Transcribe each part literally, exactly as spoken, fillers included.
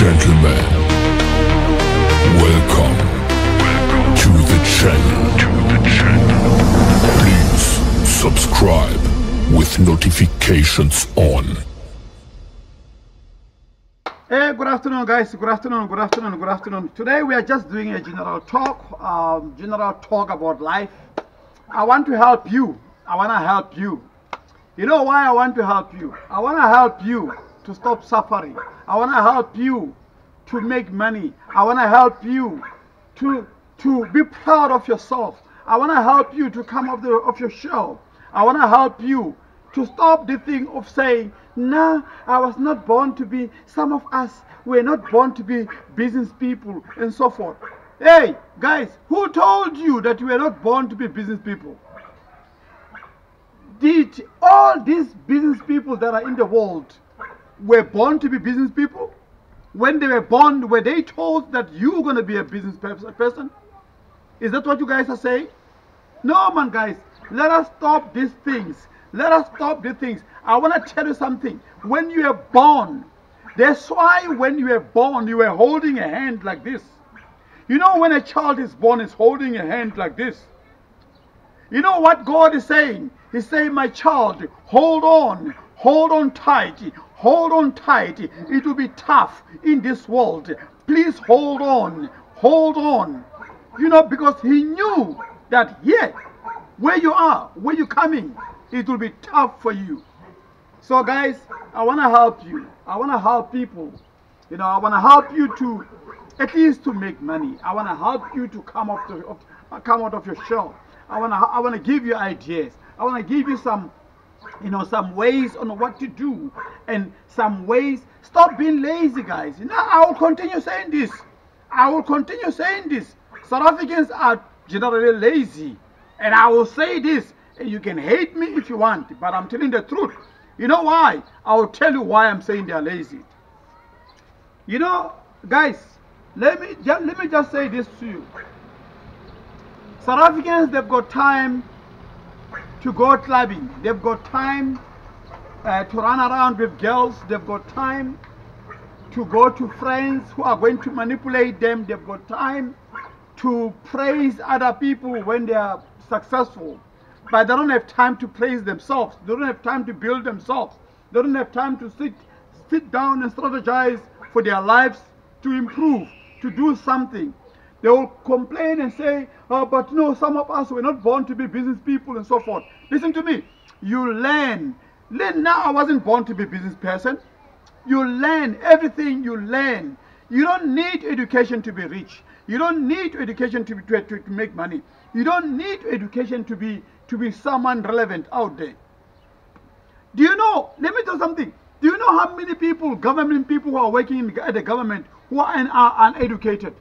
gentlemen, welcome, welcome to the channel. To the channel. Please subscribe with notifications on. Hey, good afternoon, guys. Good afternoon. Good afternoon. Good afternoon. Today we are just doing a general talk, um, general talk about life. I want to help you. I want to help you. You know why I want to help you? I want to help you to stop suffering. I want to help you to make money. I want to help you to to be proud of yourself. I want to help you to come off the of your shell. I want to help you to stop the thing of saying, "No, I was not born to be." Some of us were not born to be business people and so forth. Hey, guys, who told you that you were not born to be business people? Did all these business people that are in the world were born to be business people? When they were born, were they told that you're going to be a business person? Is that what you guys are saying? No, man, guys. Let us stop these things. Let us stop these things. I want to tell you something. When you were born, that's why when you were born, you were holding a hand like this. You know, when a child is born, it's holding a hand like this. You know what God is saying? He's saying, my child, hold on, hold on tight, hold on tight. It will be tough in this world. Please hold on, hold on. You know, because he knew that here, where you are, where you're coming, it will be tough for you. So guys, I want to help you. I want to help people. You know, I want to help you to, at least to make money. I want to help you to come, up to, up, come out of your shell. I want to I want to give you ideas. I want to give you some, you know, some ways on what to do and some ways. Stop being lazy, guys. You know, I will continue saying this. I will continue saying this. South Africans are generally lazy, and I will say this. And you can hate me if you want, but I'm telling the truth. You know why? I will tell you why I'm saying they are lazy. You know, guys, let me just let me just say this to you. South Africans, they've got time to go clubbing. They've got time uh, to run around with girls. They've got time to go to friends who are going to manipulate them. They've got time to praise other people when they are successful. But they don't have time to praise themselves. They don't have time to build themselves. They don't have time to sit, sit down and strategize for their lives to improve, to do something. They will complain and say, oh, but no, some of us were not born to be business people and so forth. Listen to me. You learn. Learn now. I wasn't born to be a business person. You learn everything you learn. You don't need education to be rich. You don't need education to, be, to, to, to make money. You don't need education to be, to be someone relevant out there. Do you know, let me tell you something. Do you know how many people, government people who are working in, at the government who are, and are uneducated?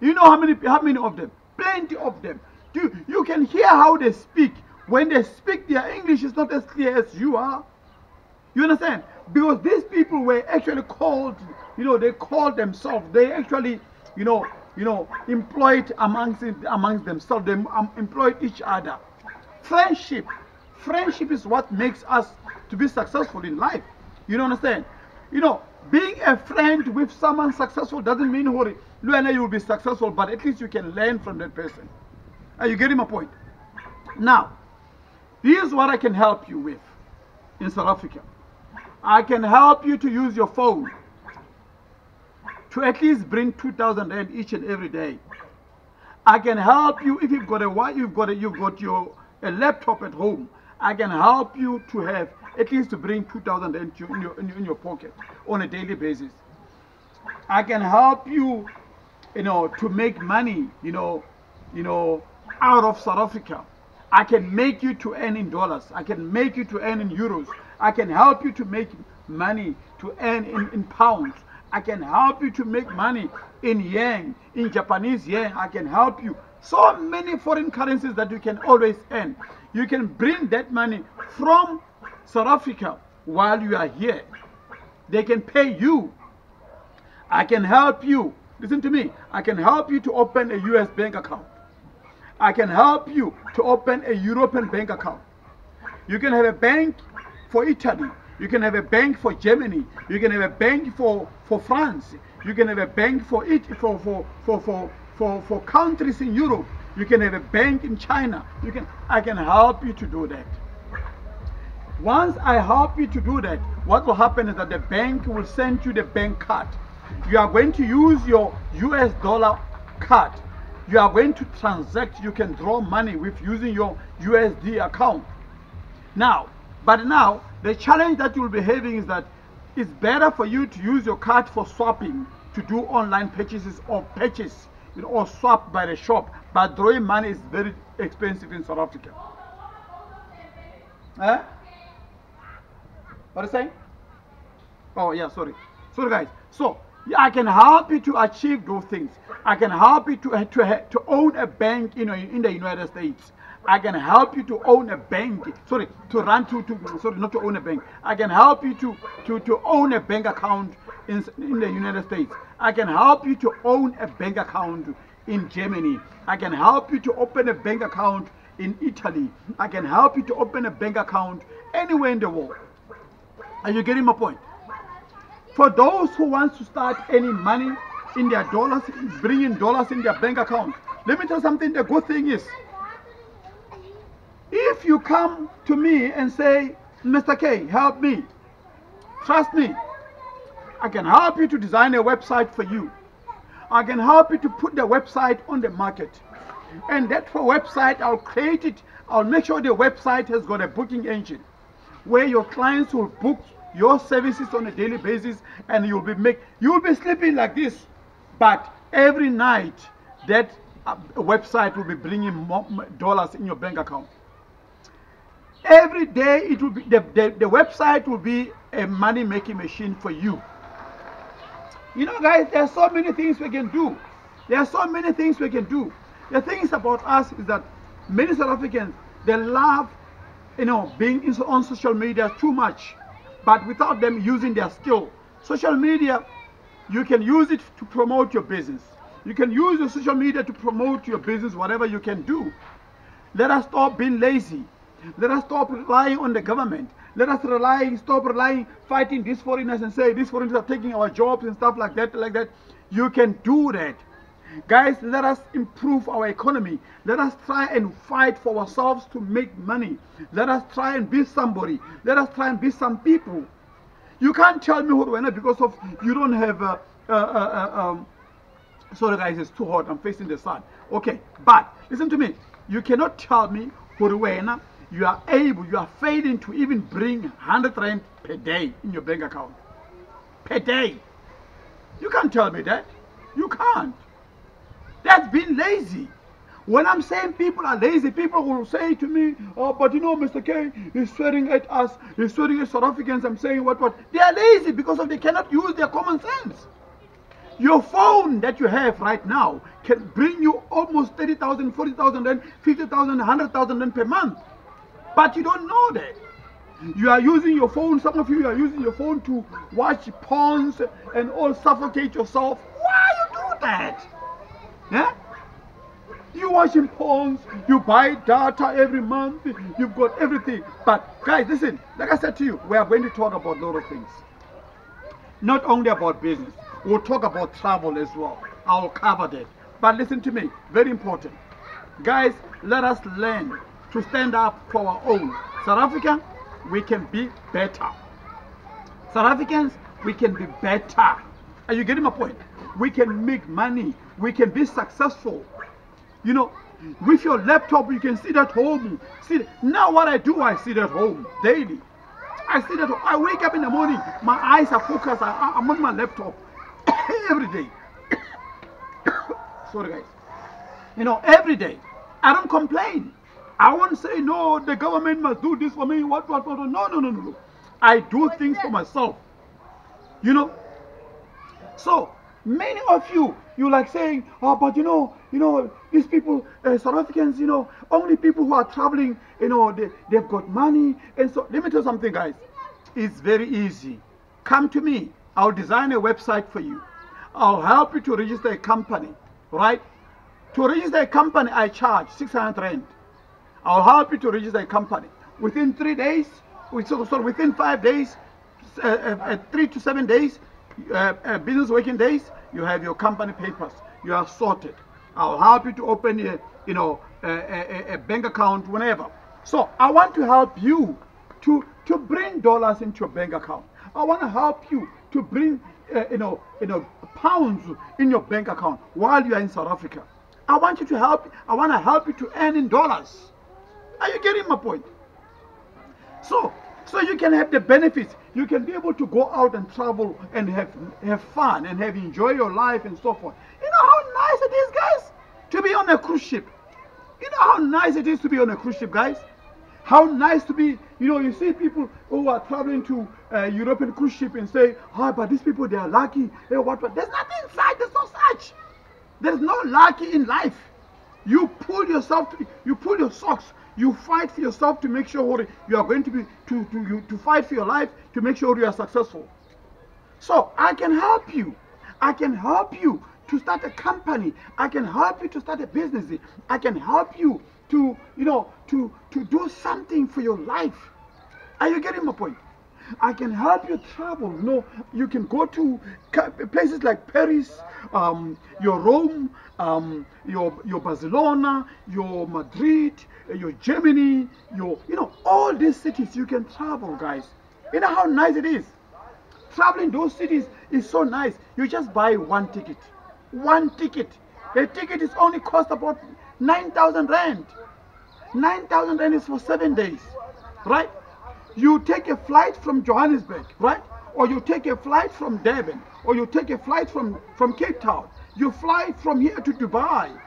You know how many how many of them? Plenty of them. You, you can hear how they speak. When they speak, their English is not as clear as you are. You understand? Because these people were actually called, you know, they called themselves. They actually, you know, you know, employed amongst amongst themselves. They um, employed each other. Friendship. Friendship is what makes us to be successful in life. You don't understand? You know, being a friend with someone successful doesn't mean worry. Luana, you will be successful, but at least you can learn from that person. Are you getting my point? Now, here's what I can help you with in South Africa. I can help you to use your phone to at least bring two thousand rand each and every day. I can help you if you've got a you've got a, you've got your a laptop at home. I can help you to have at least to bring two thousand in your, in your pocket on a daily basis. I can help you, you know, to make money, you know, you know, out of South Africa. I can make you to earn in dollars. I can make you to earn in euros. I can help you to make money to earn in, in pounds. I can help you to make money in yen, in Japanese yen. I can help you. So many foreign currencies that you can always earn. You can bring that money from South Africa while you are here. They can pay you. I can help you. Listen to me. I can help you to open a U S bank account. I can help you to open a European bank account. You can have a bank for Italy. You can have a bank for Germany. You can have a bank for, for France. You can have a bank for each for for for for for, for countries in Europe. You can have a bank in China. You can I can help you to do that. Once I help you to do that, what will happen is that the bank will send you the bank card. You are going to use your U S dollar card. You are going to transact. You can draw money with using your U S D account. Now, but now the challenge that you'll be having is that it's better for you to use your card for swapping, to do online purchases or purchase, you know, or swap by the shop. But drawing money is very expensive in South Africa. Eh? What are you saying? Oh yeah, sorry. Sorry guys. So yeah, I can help you to achieve those things. I can help you to to to own a bank, you know, in the United States. I can help you to own a bank. Sorry, to run to to sorry, not to own a bank. I can help you to to to own a bank account in in the United States. I can help you to own a bank account in Germany. I can help you to open a bank account in Italy. I can help you to open a bank account anywhere in the world. Are you getting my point? For those who want to start earning money in their dollars, bringing dollars in their bank account, let me tell you something. The good thing is, if you come to me and say, Mister K, help me, trust me, I can help you to design a website for you. I can help you to put the website on the market. And that website, I'll create it. I'll make sure the website has got a booking engine where your clients will book your services on a daily basis, and you'll be make, you'll be sleeping like this. But every night, that website will be bringing more dollars in your bank account. Every day it will be the, the, the website will be a money making machine for you. You know guys, there are so many things we can do. There are so many things we can do. The thing is about us is that many South Africans, they love, you know, being on social media too much, but without them using their skill. Social media, you can use it to promote your business. You can use your social media to promote your business, whatever you can do. Let us stop being lazy. Let us stop relying on the government. Let us rely, stop relying, fighting these foreigners and say these foreigners are taking our jobs and stuff like that, like that. You can do that. Guys, let us improve our economy. Let us try and fight for ourselves to make money. Let us try and be somebody. Let us try and be some people. You can't tell me what we're not because of you don't have a, a, a, a um, sorry guys, it's too hot. I'm facing the sun. Okay, but listen to me. You cannot tell me what we're not. You are able, you are failing to even bring one hundred rand per day in your bank account. Per day. You can't tell me that. You can't. That's being lazy. When I'm saying people are lazy, people will say to me, oh, but you know, Mister K, he's swearing at us. He's swearing at South Africans. I'm saying what, what. They are lazy because of they cannot use their common sense. Your phone that you have right now can bring you almost thirty thousand, forty thousand, fifty thousand, one hundred thousand per month. But you don't know that. You are using your phone, some of you are using your phone to watch porns and all suffocate yourself. Why you do that? Yeah? You watching porns, you buy data every month, you've got everything. But guys, listen, like I said to you, we are going to talk about a lot of things. Not only about business, we'll talk about travel as well. I'll cover that. But listen to me, very important. Guys, let us learn to stand up for our own. South Africa, we can be better. South Africans, we can be better. Are you getting my point? We can make money. We can be successful. You know, with your laptop, you can sit at home. See, now what I do, I sit at home daily. I sit at home. I wake up in the morning. My eyes are focused. I, I'm on my laptop every day. Sorry, guys. You know, every day. I don't complain. I won't say, no, the government must do this for me, what, what, what, no, no, no, no. I do things for myself, you know. So, many of you, you like saying, oh, but you know, you know, these people, uh, South Africans, you know, only people who are traveling, you know, they, they've got money. And so, let me tell you something, guys. It's very easy. Come to me. I'll design a website for you. I'll help you to register a company, right? To register a company, I charge six hundred rand. I'll help you to register a company. Within three days, so, so within five days, uh, uh, three to seven days, uh, uh, business working days, you have your company papers, you are sorted. I'll help you to open a, you know, a, a, a bank account whenever. So I want to help you to, to bring dollars into your bank account. I want to help you to bring uh, you know, you know, pounds in your bank account while you are in South Africa. I want you to help, I want to help you to earn in dollars. Are you getting my point? So, so you can have the benefits. You can be able to go out and travel and have, have fun and have enjoy your life and so forth. You know how nice it is, guys, to be on a cruise ship. You know how nice it is to be on a cruise ship, guys. How nice to be, you know, you see people who are traveling to uh, European cruise ship and say, oh, but these people, they are lucky. Hey, what, what? There's nothing inside, there's no such. There's no lucky in life. You pull yourself, to, you pull your socks. You fight for yourself to make sure you are going to be, to, to, you, to fight for your life to make sure you are successful. So I can help you. I can help you to start a company. I can help you to start a business. I can help you to, you know, to, to do something for your life. Are you getting my point? I can help you travel. You know, you can go to places like Paris, um, your Rome, um, your your Barcelona, your Madrid, your Germany, your, you know, all these cities you can travel, guys. You know how nice it is. Traveling those cities is so nice. You just buy one ticket, one ticket. A ticket is only cost about nine thousand rand. Nine thousand rand is for seven days, right? You take a flight from Johannesburg, right? Or you take a flight from Durban, or you take a flight from, from Cape Town. You fly from here to Dubai.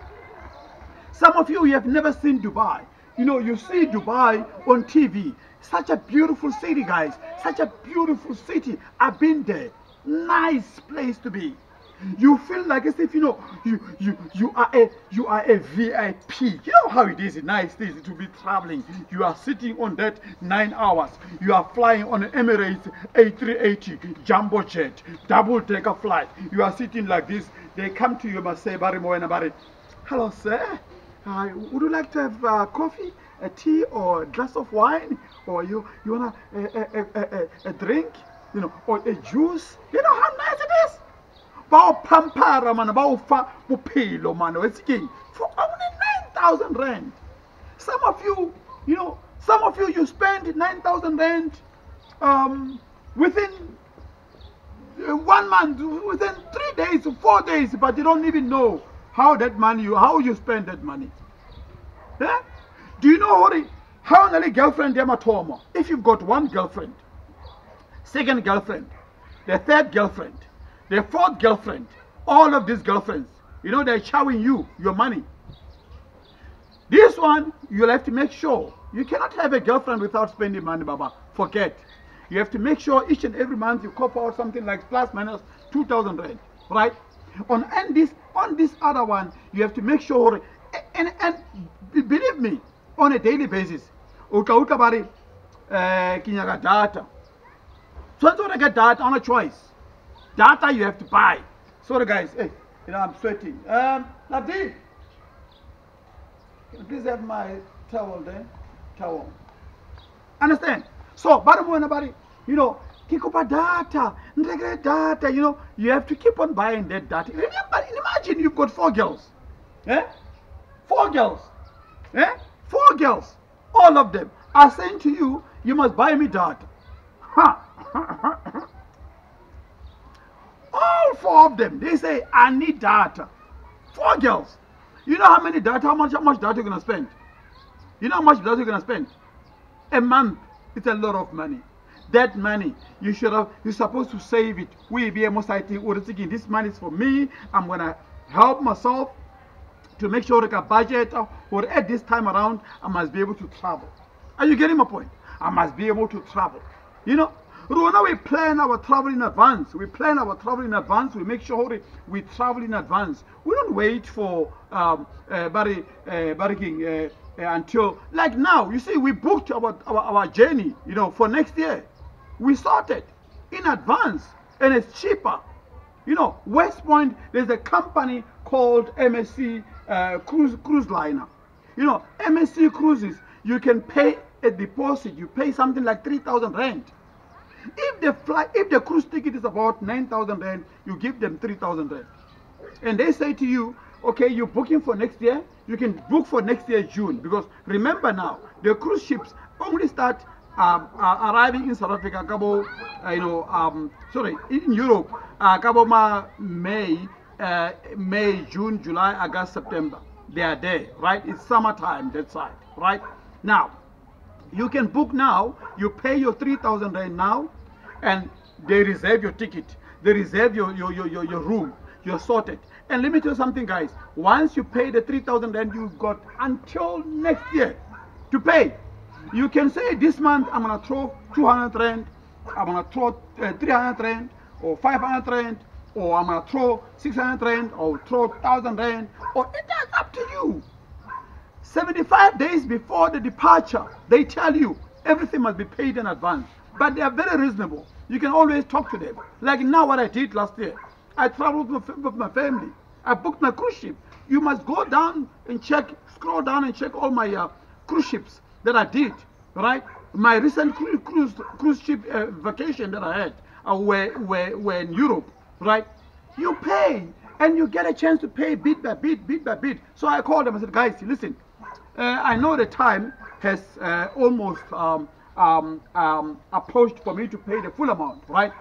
Some of you, you have never seen Dubai. You know, you see Dubai on T V. Such a beautiful city, guys. Such a beautiful city. I've been there. Nice place to be. You feel like as if, you know, you, you, you, are a, you are a V I P. You know how it is, nice thing to be traveling. You are sitting on that nine hours. You are flying on an Emirates A three eighty, jumbo jet, double-decker flight. You are sitting like this. They come to you and say, hello, sir. Uh, would you like to have uh, coffee, a tea, or a glass of wine? Or you, you want a, a, a, a, a drink, you know, or a juice? You know how nice it is? For only nine thousand rand. Some of you, you know, some of you, you spend nine thousand rand um, within one month, within three days, four days, but you don't even know how that money, you, how you spend that money. Yeah? Do you know how many girlfriend you have? If you've got one girlfriend, second girlfriend, the third girlfriend, the fourth girlfriend, all of these girlfriends, you know, they're showing you your money. This one, you'll have to make sure. You cannot have a girlfriend without spending money, Baba. Forget. You have to make sure each and every month you cop out something like plus minus two thousand rand, right? On, and this, on this other one, you have to make sure, and, and, and believe me, on a daily basis, ukautabari, kinyaga data. So that's what I get data on a choice. Data you have to buy. Sorry guys, hey, you know I'm sweating. Um, Nabdi, can you please have my towel there? Towel. Understand? So, bottom one, buddy, you know, kikupa data, nregre data, you know, you have to keep on buying that data. Remember, imagine you've got four girls. Eh? Four girls. Eh? Four girls. All of them are saying to you, you must buy me data. Huh? All four of them, they say, I need data. Four girls. You know how many data, how much, how much data you're going to spend? You know how much data you're going to spend? A month, it's a lot of money. That money, you should have, you're supposed to save it. We be thinking, this money is for me. I'm going to help myself to make sure I can budget. Or at this time around, I must be able to travel. Are you getting my point? I must be able to travel. You know? Now we plan our travel in advance. We plan our travel in advance. We make sure we travel in advance. We don't wait for um, uh, barri uh, barricking, uh, uh, until like now. You see, we booked our, our our journey. You know, for next year, we started in advance, and it's cheaper. You know, West Point. There's a company called M S C uh, Cruise Cruise Liner. You know, M S C Cruises. You can pay a deposit. You pay something like three thousand rand. If the flight, if the cruise ticket is about nine thousand rand, you give them three thousand rand. And they say to you, okay, you're booking for next year, you can book for next year June. Because remember now, the cruise ships only start um, uh, arriving in South Africa, Cabo, uh, you know, um, sorry, in Europe, uh, Cabo May, uh, May, June, July, August, September. They are there, right? It's summertime, that side, right? Now, you can book now, you pay your three thousand rand now, and they reserve your ticket, they reserve your, your, your, your, your room, you're sorted. And let me tell you something, guys, once you pay the three thousand rand, you've got until next year to pay. You can say, this month I'm gonna throw two hundred rand, I'm gonna throw uh, three hundred rand, or five hundred rand, or I'm gonna throw six hundred rand, or throw one thousand rand, or it is up to you. seventy-five days before the departure, they tell you everything must be paid in advance. But they are very reasonable. You can always talk to them. Like now what I did last year. I traveled with my family. I booked my cruise ship. You must go down and check, scroll down and check all my uh, cruise ships that I did, right? My recent cruise, cruise, cruise ship uh, vacation that I had uh, were, were, were in Europe, right? You pay and you get a chance to pay bit by bit, bit by bit. So I called them and said, guys, listen, Uh, I know the time has uh, almost um, um, um, approached for me to pay the full amount, right?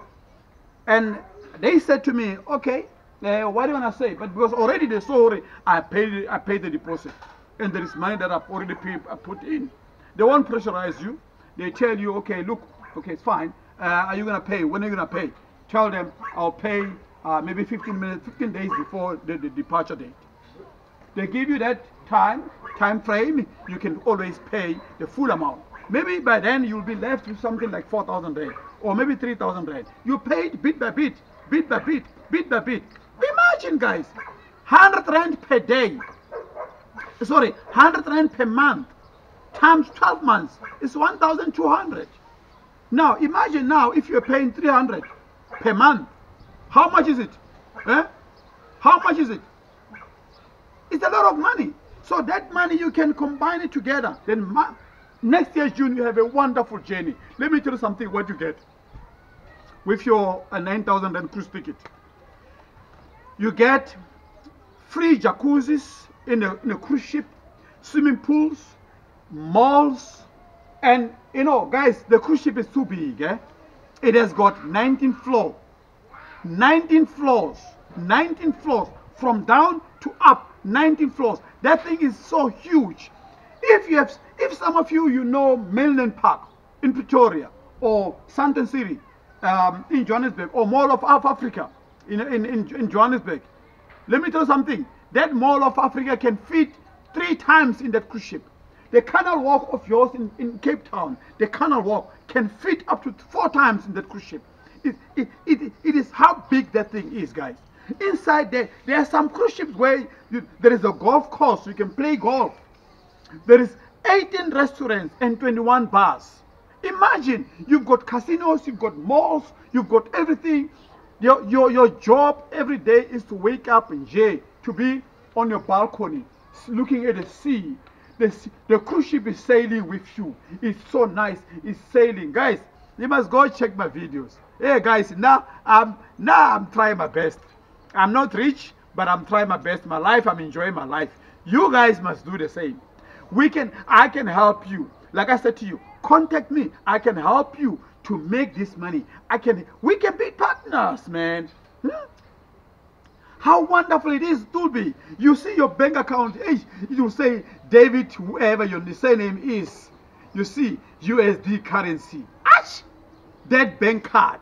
And they said to me, okay, uh, what do you want to say? But because already they saw, I paid, I paid the deposit. And there is money that I've already paid, I put in. They won't pressurize you. They tell you, okay, look, okay, it's fine. Uh, are you going to pay? When are you going to pay? Tell them, I'll pay uh, maybe fifteen minutes, fifteen days before the, the departure date. They give you that time, time frame, you can always pay the full amount. Maybe by then you'll be left with something like four thousand rand or maybe three thousand rand. You pay it bit by bit, bit by bit, bit by bit. Imagine, guys, one hundred rand per day, sorry, one hundred rand per month times twelve months is one thousand two hundred. Now, imagine now if you're paying three hundred per month, how much is it? Eh? How much is it? It's a lot of money. So that money, you can combine it together. Then next year, June, you have a wonderful journey. Let me tell you something, what you get with your uh, nine thousand rand cruise ticket. You get free jacuzzis in a, in a cruise ship, swimming pools, malls, and you know, guys, the cruise ship is too big. Eh? It has got nineteen floors, nineteen floors, nineteen floors, from down to up, nineteen floors. That thing is so huge. If you have, if some of you, you know, Melrose Park in Pretoria or Sandton City um, in Johannesburg or Mall of Africa in, in, in Johannesburg, let me tell you something. That Mall of Africa can fit three times in that cruise ship. The Canal Walk of yours in, in Cape Town, the Canal Walk can fit up to four times in that cruise ship. It, it, it, it is how big that thing is, guys. Inside there, there are some cruise ships where you, there is a golf course, you can play golf. There is eighteen restaurants and twenty-one bars. Imagine, you've got casinos, you've got malls, you've got everything. Your, your, your job every day is to wake up in J, to be on your balcony, looking at the sea. The, the cruise ship is sailing with you. It's so nice, it's sailing. Guys, you must go check my videos. Hey guys, now I'm, now I'm trying my best. I'm not rich, but I'm trying my best. My life, I'm enjoying my life. You guys must do the same. We can, I can help you. Like I said to you, contact me. I can help you to make this money. I can, we can be partners, man. Hmm? How wonderful it is to be. You see your bank account, hey, you say, David, whoever your surname is, you see U S D currency. Ash! That bank card,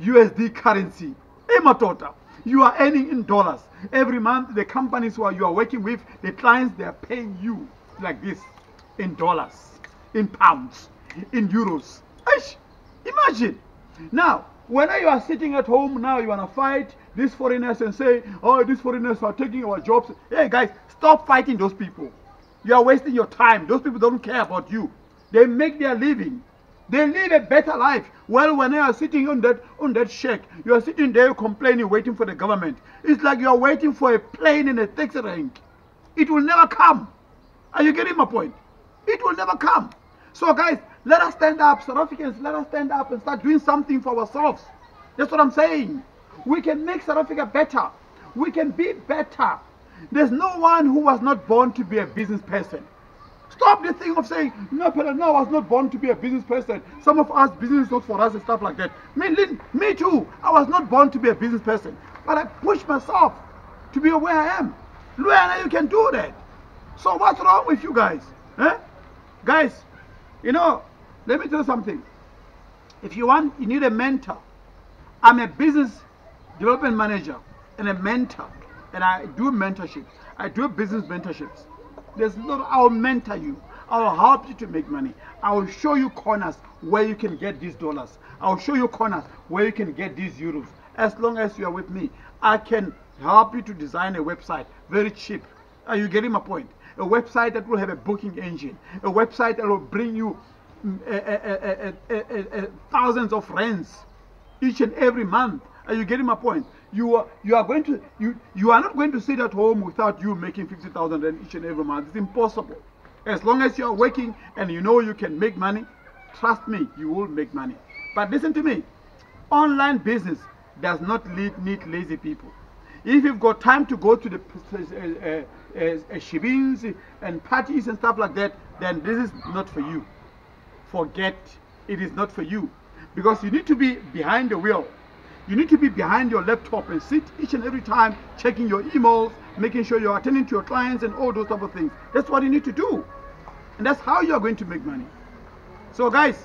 U S D currency. Hey, my daughter. You are earning in dollars. Every month, the companies who are, you are working with, the clients, they are paying you like this, in dollars, in pounds, in euros. Aish, imagine. Now, when you are sitting at home, now you want to fight these foreigners and say, oh, these foreigners are taking our jobs. Hey, guys, stop fighting those people. You are wasting your time. Those people don't care about you. They make their living. They live a better life. Well, when you are sitting on that on that shack, you are sitting there complaining, waiting for the government. It's like you are waiting for a plane in a taxi rank. It will never come. Are you getting my point? It will never come. So guys, Let us stand up, South Africans, let us stand up and start doing something for ourselves. That's what I'm saying. We can make South Africa better. We can be better. There's no one who was not born to be a business person. Stop the thing of saying, no, but no, I was not born to be a business person. Some of us, business is not for us and stuff like that. Me, me too. I was not born to be a business person. But I pushed myself to be where I am. Luana, you can do that. So what's wrong with you guys? Eh? Guys, you know, let me tell you something. If you want, you need a mentor. I'm a business development manager and a mentor. And I do mentorship. I do business mentorships. There's a lot. I'll mentor you. I'll help you to make money. I'll show you corners where you can get these dollars. I'll show you corners where you can get these euros. As long as you are with me, I can help you to design a website very cheap. Are you getting my point? A website that will have a booking engine. A website that will bring you a, a, a, a, a, a thousands of rands each and every month. Are you getting my point? You are you are going to you you are not going to sit at home without you making fifty thousand rand each and every month. It's impossible. As long as you are working and you know you can make money, trust me, you will make money. But listen to me, online business does not need lazy people. If you've got time to go to the uh, uh, uh, shebins and parties and stuff like that, then this is not for you. Forget it is not for you, because you need to be behind the wheel. You need to be behind your laptop and sit each and every time checking your emails, making sure you're attending to your clients and all those type of things. That's what you need to do. And that's how you're going to make money. So guys,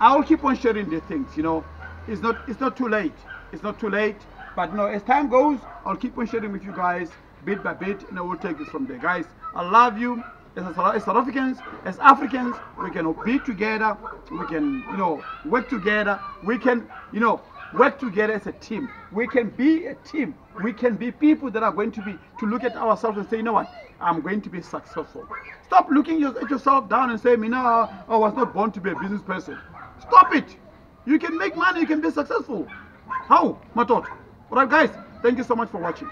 I'll keep on sharing these things, you know. It's not, it's not too late. It's not too late. But no, as time goes, I'll keep on sharing with you guys bit by bit, and I will take this from there. Guys, I love you. As South Africans, as Africans, we can be together. We can, you know, work together. We can, you know, work together as a team. We can be a team. We can be people that are going to be to look at ourselves and say, you know what, I'm going to be successful. Stop looking at yourself down and saying, you know, I was not born to be a business person. Stop it. You can make money. You can be successful. How? Matot. All right, guys. Thank you so much for watching.